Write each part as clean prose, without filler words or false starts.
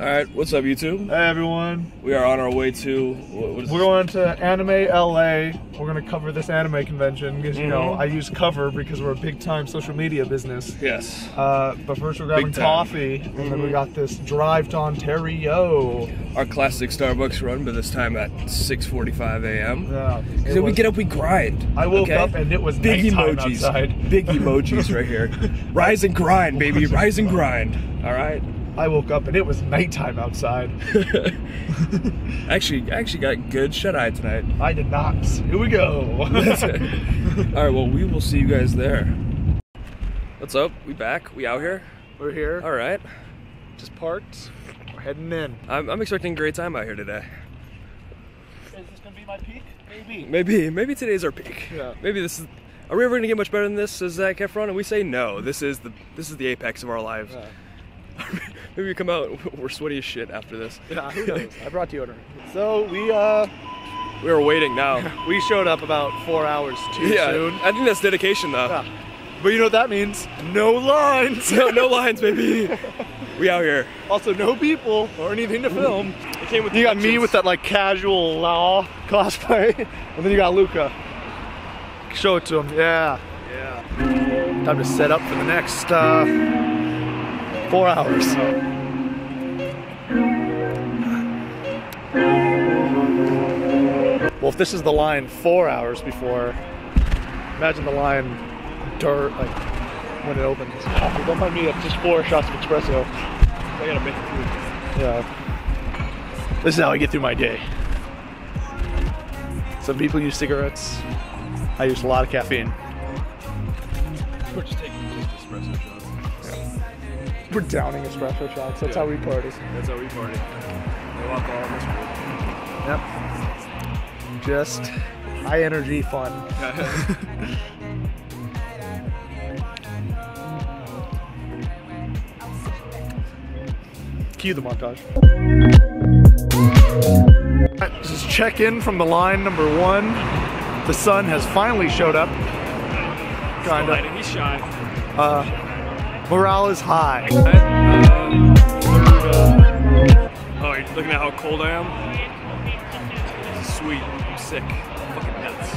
All right, what's up, YouTube? Hey, everyone. We are on our way to... We're going to Anime LA. We're going to cover this anime convention because, you know, I use cover because we're a big-time social media business. Yes. But first we're grabbing coffee, and then we got this drive to Ontario. Our classic Starbucks run, but this time at 6:45 a.m. Yeah. Because when we get up, we grind. I woke up, and it was big emojis outside. Big emojis right here. Rise and grind, baby. Rise and grind. All right. I woke up and it was nighttime outside. I actually got good shut-eye tonight. I did not. Here we go. Alright, well, we will see you guys there. What's up? We back? We out here? We're here. Alright. Just parked. We're heading in. I'm expecting a great time out here today. Is this going to be my peak? Maybe. Maybe. Maybe today's our peak. Yeah. Maybe this is... Are we ever going to get much better than this, as Zac Efron? And we say no. This is the apex of our lives. Yeah. Maybe we come out, we're sweaty as shit after this. Yeah, who knows? I brought deodorant. So we were waiting now. We showed up about 4 hours too soon. I think that's dedication though. Yeah. But you know what that means? No lines! No lines, baby! We out here. Also, no people or anything to film. It came with you got me with that like casual Law cosplay, and then you got Luca. Show it to him, yeah. Time to set up for the next, 4 hours. Well, if this is the line 4 hours before, imagine the line like when it opens. Don't mind me, that's just 4 shots of espresso. I gotta make it through. Yeah. This is how I get through my day. Some people use cigarettes. I use a lot of caffeine. We're just taking espresso shots. We're downing espresso shots. That's how we party. That's how we party. No alcohol in this. Yep. Just high energy fun. Cue the montage. Right, this is check-in from the line number 1. The sun has finally showed up. Kinda. He's shy. Morale is high. Oh, you're looking at how cold I am? This is sweet. I'm sick. I'm fucking nuts.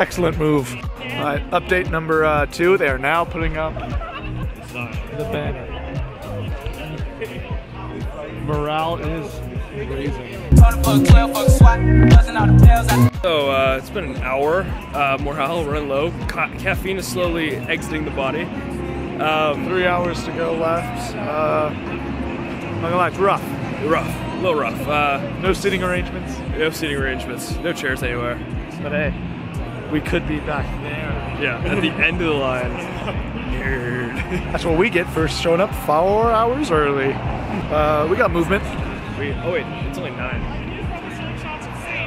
Excellent move. Alright, update number 2. They are now putting up the banner. Morale is raising. So, it's been an hour. Morale running low. Caffeine is slowly exiting the body. 3 hours to go left. I'm not gonna lie, it's rough. A little rough. No seating arrangements. No chairs anywhere. But hey, we could be back there. Yeah, at the end of the line. Nerd. That's what we get for showing up 4 hours early. We got movement. Oh wait, it's only 9.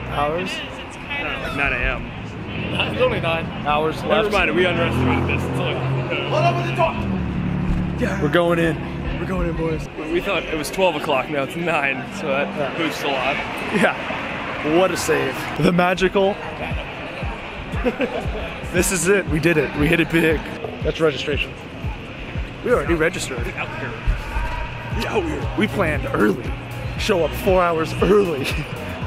Hours? No, like 9 a.m. It's only 9 hours left. Never mind, we underestimated this. It's only... Hold up with the door! Yeah. We're going in. We're going in, boys. We thought it was 12 o'clock, now it's 9, so that boosts a lot. Yeah. What a save. The magical. This is it. We did it. We hit it big. That's registration. We already registered. Get out here. Get out here. We planned early. Show up 4 hours early.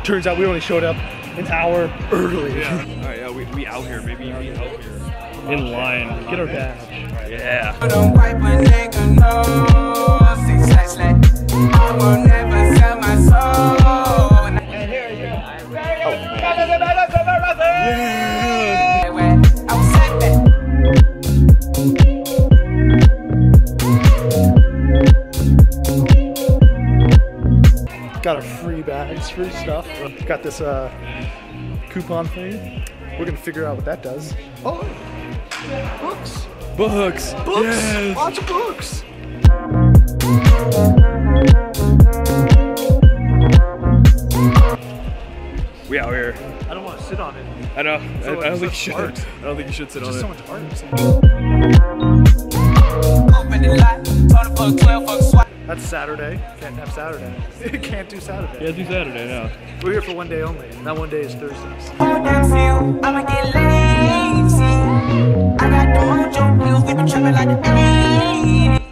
Turns out we only showed up an hour early. Yeah. Alright, yeah, we out here, baby. We out here. In line. Get our badge. Yeah. Got our free bags, free stuff. Got this coupon thing. We're gonna figure out what that does. Oh, books. Books. Yes. Lots of books. We out here. I don't want to sit on it. I know. So I don't think you should. Art. I don't think you should sit on it. There's so much art. That's Saturday. Can't have Saturday. Can't do Saturday. Can't do Saturday, no. We're here for one day only, and that one day is Thursdays.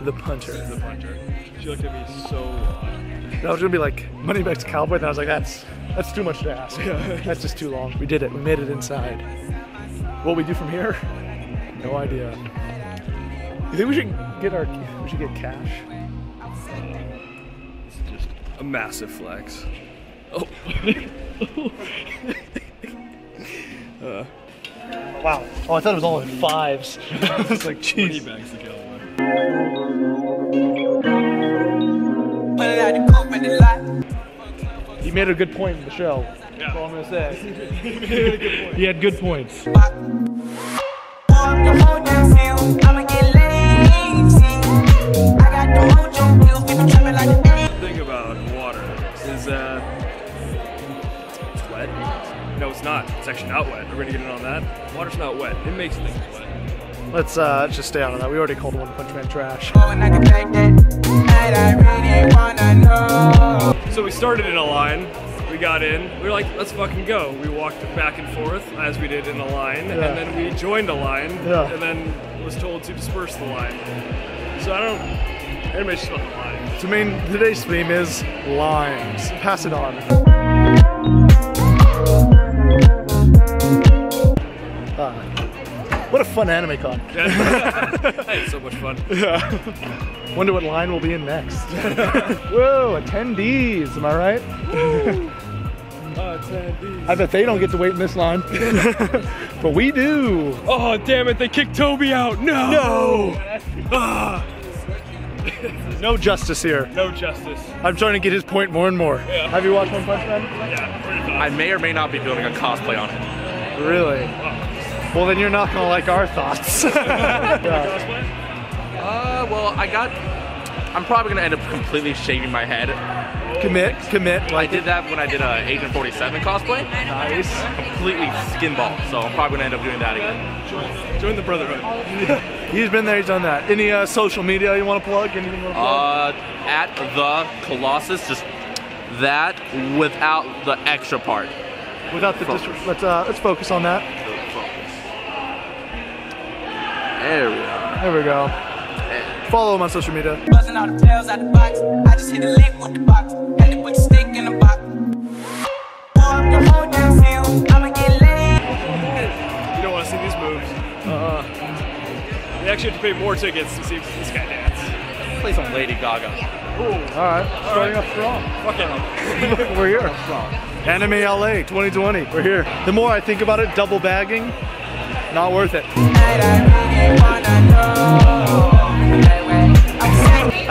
The punter. She looked at me so And I was gonna be like, money back to Cowboy, and I was like, that's too much to ask. That's just too long. We did it, we made it inside. What we do from here? No idea. You think we should get our, we should get cash? It's just a massive flex. Oh. Wow. Oh, I thought it was all in fives. I was like, geez. Bags to Cowboy. He made a good point in the show. Yeah. That's all I'm gonna say. He had good points. The thing about water is that it's wet. No, it's not. It's actually not wet. We're gonna get in on that. Water's not wet. It makes things wet. Let's just stay out of that. We already called One Punch Man trash. So we started in a line. We got in. We were like, let's fucking go. We walked back and forth as we did in a line, and then we joined a line, and then was told to disperse the line. So I don't. Anime's just about the line. So I mean, today's theme is lines. Pass it on. What a fun anime con. I had so much fun. Yeah. Wonder what line we'll be in next. Whoa, attendees, am I right? Attendees. I bet they don't get to wait in this line. But we do. Oh, damn it, they kicked Toby out. No! No! No justice here. No justice. I'm trying to get his point more and more. Yeah. Have you watched One Punch Man? Yeah, pretty much. I may or may not be building a cosplay on it. Really? Oh. Well, then you're not going to like our thoughts. Yeah. Well, I'm probably gonna end up completely shaving my head. Commit. Like I did that when I did a Agent 47 cosplay. Nice. Completely skinball, so I'm probably gonna end up doing that again. Join the brotherhood. He's been there, he's done that. Any social media you wanna plug? Anything you wanna plug? At the Colossus, just that without the extra part. Without the district. Let's focus on that. There we go. There we go. Follow him on social media. You don't want to see these moves. We actually have to pay more tickets to see this guy dance. Play some Lady Gaga. Ooh. Alright, starting off strong. Fuck it. We're here. Anime LA 2020. We're here. The more I think about it, double bagging, not worth it.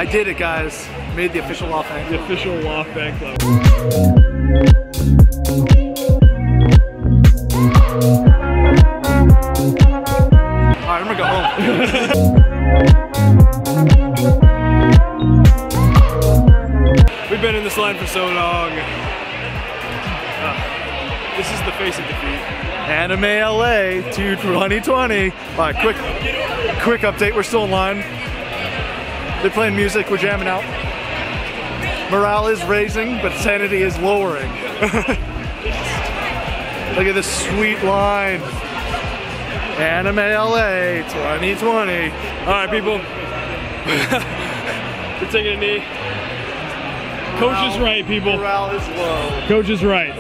I did it, guys. Made the official Law fan club. The official Law fan club. Alright, I'm gonna go home. We've been in this line for so long. This is the face of defeat. Anime LA 2020. Alright, quick update. We're still in line. They're playing music. We're jamming out. Morale is raising, but sanity is lowering. Look at this sweet line. Anime LA 2020. Alright, people. We're taking a knee. Coach is right, people. Morale is low. Coach is right.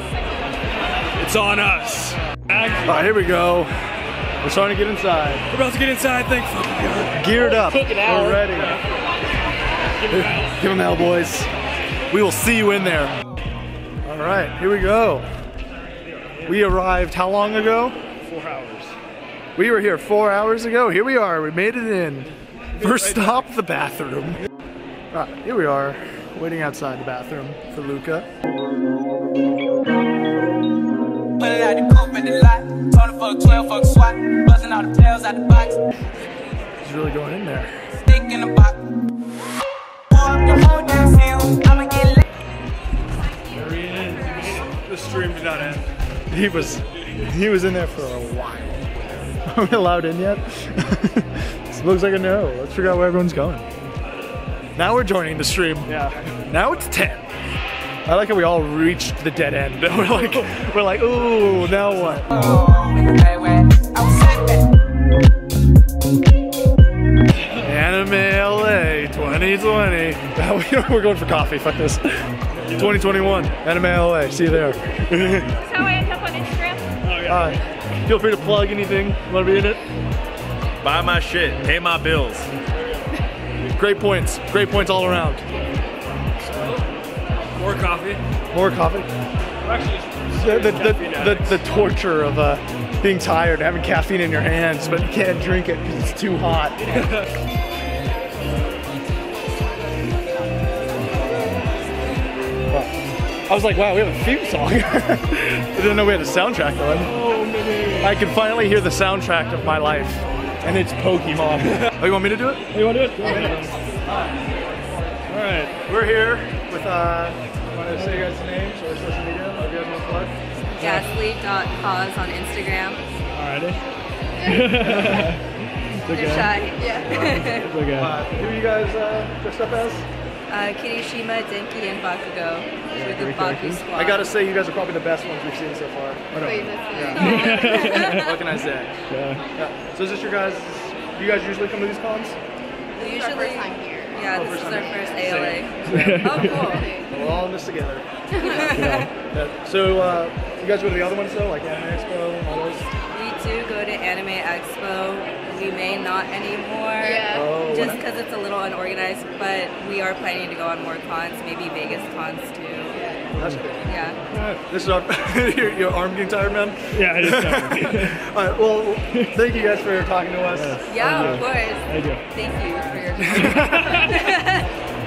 It's on us. Alright, here we go. We're starting to get inside. We're about to get inside, thank fucking God. Geared up. We're ready. Give them hell, boys. We will see you in there. Alright, here we go. We arrived how long ago? 4 hours. We were here 4 hours ago. Here we are. We made it in. First stop, the bathroom. Alright, here we are. Waiting outside the bathroom for Luca. He's really going in there. There he is. The stream did not end. He was in there for a while. Are we allowed in yet? This looks like a no. Let's figure out where everyone's going. Now we're joining the stream. Yeah. Now it's 10. I like how we all reached the dead end. We're like, ooh, now what? Anime LA 2020. We're going for coffee, fuck this. 2021, Anime LA, see you there. That's how I end up on Instagram. Oh, yeah. Feel free to plug anything, want to be in it? Buy my shit, pay my bills. Great points all around. More coffee. More coffee. The torture of being tired, having caffeine in your hands, but you can't drink it because it's too hot. I was like, wow, we have a theme song. I didn't know we had a soundtrack on. I can finally hear the soundtrack of my life, and it's Pokemon. Oh, you want me to do it? Oh, you want to do it? All right, we're here with want to say you guys' names or social media? If you guys want to plug? Gasly.cause on Instagram. Alrighty. They're shy. Yeah. It's okay. Who are you guys dressed up as? Kirishima, Denki, and Bakugo with the Baku Squad. I gotta say, you guys are probably the best ones we've seen so far. Wait, that's yeah. What can I say? Yeah. Yeah. So is this your guys? Do you guys usually come to these cons? We usually come here. Yeah, this is our first ALA. Oh, cool. We're all in this together. Yeah. So, you guys go to the other ones though, like Anime Expo, all those? We do go to Anime Expo. We may not anymore, just because it's a little unorganized, but we are planning to go on more cons, maybe Vegas cons too. That's good. Yeah. This is our, your arm getting tired, man? Yeah, I just tired. All right, well, thank you guys for talking to us. Yeah, of course. Thank you. Thank you for your All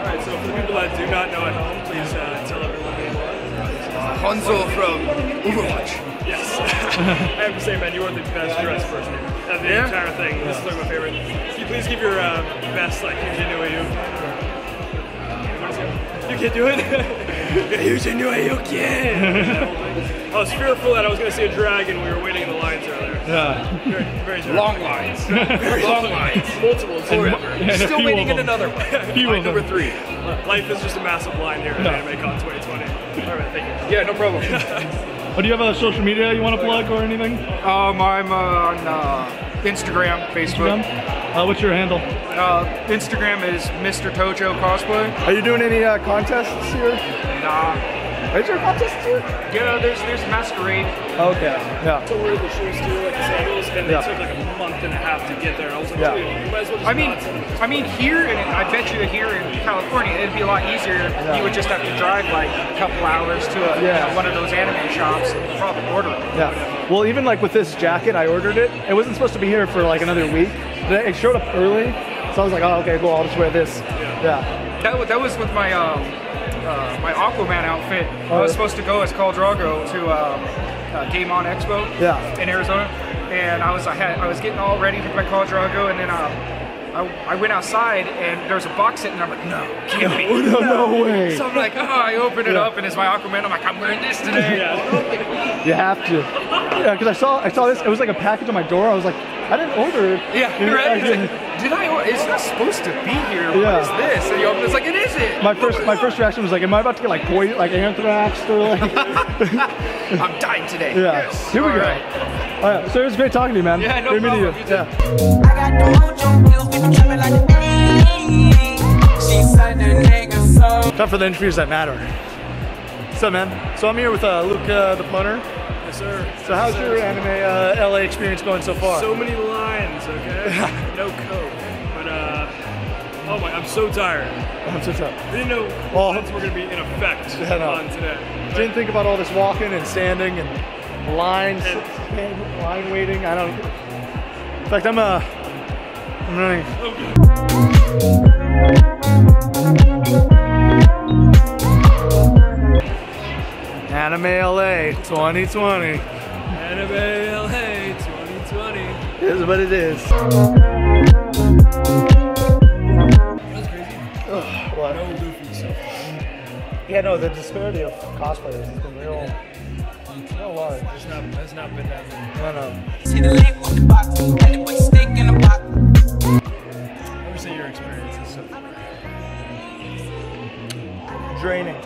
right, so for the people that do not know at home, please tell everyone who you are. Hanzo from Overwatch. Yes. I have to say, man, you are the best dressed person of the entire thing. This is like my favorite. Can you please give your best, like, ingenuity? You can't do it? I was fearful that I was going to see a dragon. We were waiting in the lines earlier. Yeah. Very long lines. Long lines. Multiple. Still waiting in another one. Line number 3. Life is just a massive line here at Anime Con 2020. All right, thank you. Yeah, no problem. Do you have a social media you want to plug or anything? I'm on Instagram, Facebook. What's your handle? Instagram is Mr. Tojo Cosplay. Are you doing any contests here? Nah. Is there a contest too? Yeah, there's masquerade. Okay. Yeah. So we're the shoes too, like the sandals, and they took like a month and a half to get there. I was like, you might as well just I mean, here, and I bet you here in California, it'd be a lot easier. You would just have to drive like a couple hours to a, you know, one of those anime shops and probably order it. Yeah. Well, even like with this jacket, I ordered it. It wasn't supposed to be here for like another week. But it showed up early, so I was like, oh, okay, cool. I'll just wear this. Yeah. That was with my. My Aquaman outfit. I was supposed to go as Khal Drogo to Game On Expo in Arizona, and I was getting all ready to play Khal Drogo, and then I went outside and there's a box sitting there. I'm like, no, can't be. No way. So I'm like, oh, I open it up and it's my Aquaman. I'm like, I'm wearing this today. You have to. Yeah, because I saw this. It was like a package on my door. I was like, I didn't order it. Yeah, right? Did I order? It's not supposed to be here. What is this? And you open it, it's like, it is it. My first reaction was like, am I about to get like poison, like anthrax or like? I'm dying today. Yeah. Yes. Here we go. All right. So it was great talking to you, man. Yeah, no problem. You too. Time for the interviews that matter. What's up, man? So I'm here with Luca the punter. Sir. So how's your anime LA experience going so far? So many lines, okay? No coke. But oh my, I'm so tired. I'm so tired. We didn't know what we're gonna be in effect on today. But didn't think about all this walking and standing and lines, and line waiting. I don't. In fact, I'm running. Anime LA 2020. Anime LA 2020. It is what it is. That's crazy. Ugh, what? No Luffy so far. Yeah, no, the disparity of cosplayers has been real large. It's not been that many. Let me see your experiences so far. Draining.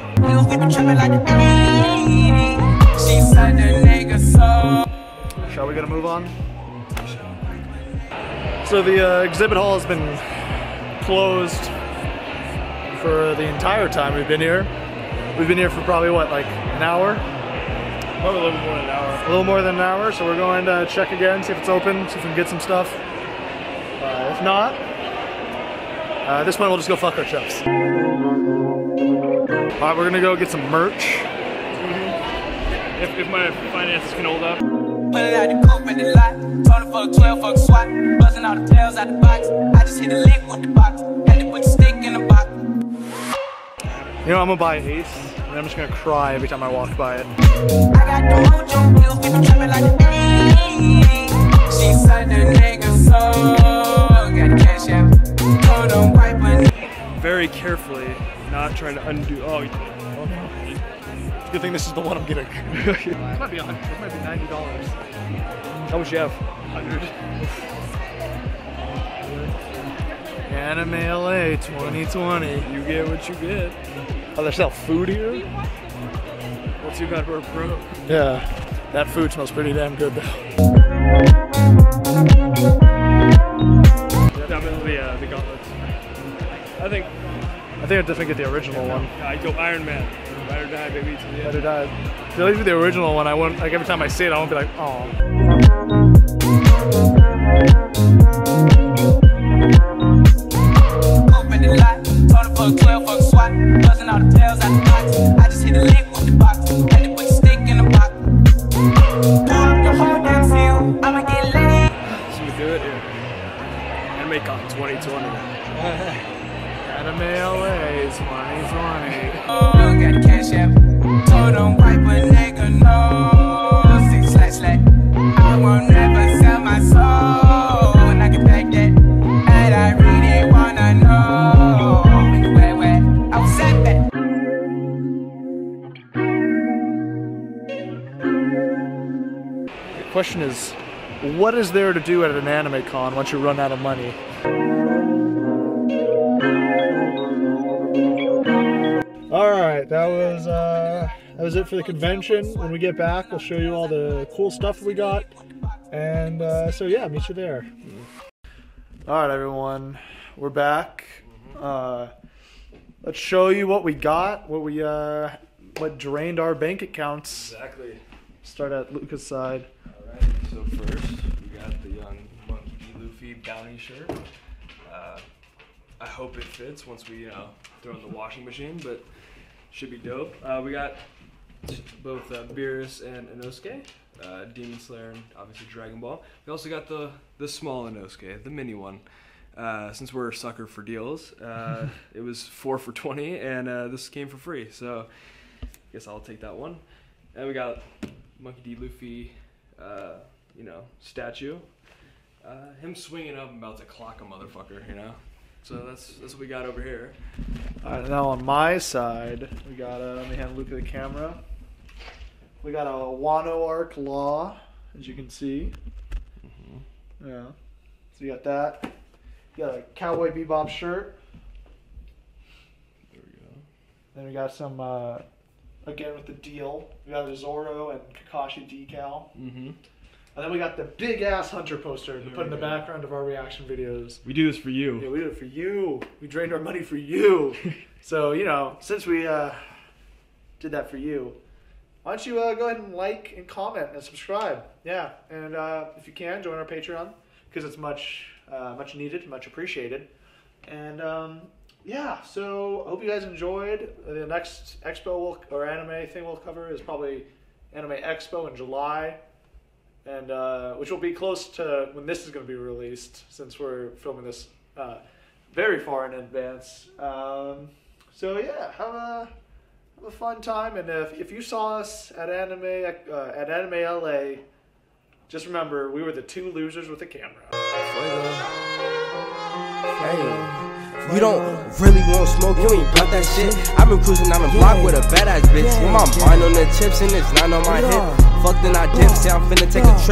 Shall we gonna move on? So the exhibit hall has been closed for the entire time we've been here. We've been here for probably what, like an hour? Probably a little more than an hour. A little more than an hour, so we're going to check again, see if it's open, see if we can get some stuff. If not, this one we'll just go fuck ourselves. Alright, we're gonna go get some merch. If my finances can hold up. You know, I'm gonna buy Ace, and I'm just gonna cry every time I walk by it. Very carefully, not trying to undo. Oh, you did it. Good thing this is the one I'm getting. It might be $100. It might be $90. How much you have? 100. Anime LA 2020. You get what you get. Oh, they sell food here? Well, too bad we're broke. Yeah. That food smells pretty damn good though. Definitely the gauntlets. I think I'd definitely get the original one. Yeah, I go Iron Man. Better die, baby. Better die. At least with the original one, I won't, like, every time I see it, I won't be like, oh. Should we do it here? AnimeCon 2020. Anime LA 2020. The question is, what is there to do at an anime con once you run out of money? Alright, that was it for the convention. When we get back, we'll show you all the cool stuff we got. And so yeah, meet you there. Alright everyone, we're back. Let's show you what we got, what drained our bank accounts. Exactly. Start at Luca's side. Alright, so first, we got the young Monkey D. Luffy bounty shirt. I hope it fits once we, throw in the washing machine, but should be dope. We got both Beerus and Inosuke, Demon Slayer and obviously Dragon Ball. We also got the small Inosuke, the mini one. Since we're a sucker for deals, it was 4 for $20 and this came for free, so I guess I'll take that one. And we got Monkey D. Luffy, you know, statue. Him swinging up about to clock a motherfucker, you know? So that's what we got over here. Alright, now on my side, we got let me hand Luca the camera. We got a Wano Arc Law, as you can see. Yeah. So you got that. You got a Cowboy Bebop shirt. There we go. Then we got some again with the deal. We got a Zorro and Kakashi decal. And then we got the big ass Hunter poster to put in the background of our reaction videos. We do this for you. Yeah, we do it for you. We drained our money for you. So, you know, since we did that for you, why don't you go ahead and like and comment and subscribe. Yeah, and if you can, join our Patreon because it's much, much needed, much appreciated. And yeah, so I hope you guys enjoyed. The next expo or anime thing we'll cover is probably Anime Expo in July. And which will be close to when this is going to be released, since we're filming this very far in advance. So yeah, have a fun time. And if you saw us at Anime LA, just remember we were the two losers with a camera. Hey. You don't really want smoke, you ain't bought that shit. I've been cruising on the block with a badass bitch. With my mind on the chips and it's not on my hip. Fuck then I dip, say I'm finna take a trip.